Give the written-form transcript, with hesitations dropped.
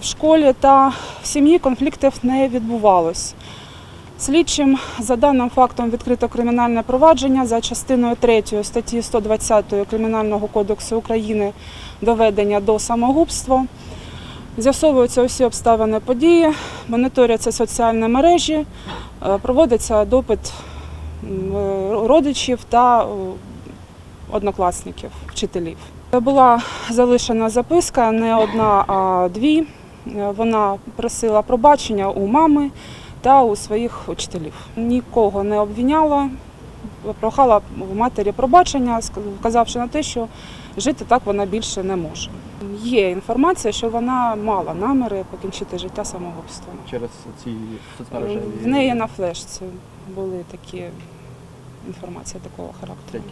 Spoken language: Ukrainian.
В школі та в сім'ї конфліктів не відбувалось. Слідчим за даним фактом відкрито кримінальне провадження за частиною 3 статті 120 Кримінального кодексу України «Доведення до самогубства». З'ясовуються усі обставини події, моніторяться соціальні мережі, проводиться допит родичів та однокласників, вчителів. Була залишена записка, не одна, а дві. Вона просила пробачення у мами та у своїх вчителів. Нікого не обвиняла, прохала в матері пробачення, вказавши на те, що жити так вона більше не може. Є інформація, що вона мала наміри покінчити життя самогубством. Через ці соцмережі? В неї на флешці були такі інформації такого характеру.